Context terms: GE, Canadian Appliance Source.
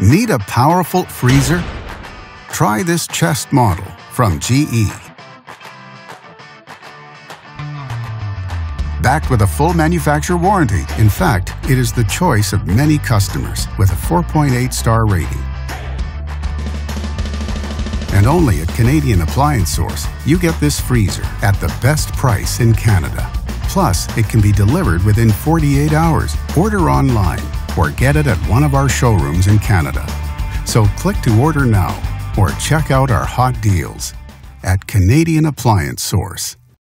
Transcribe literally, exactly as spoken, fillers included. Need a powerful freezer? Try this chest model from G E. Backed with a full manufacturer warranty, in fact, it is the choice of many customers with a four point eight star rating. And only at Canadian Appliance Source, you get this freezer at the best price in Canada. Plus, it can be delivered within forty-eight hours. Order online or get it at one of our showrooms in Canada. So click to order now or check out our hot deals at Canadian Appliance Source.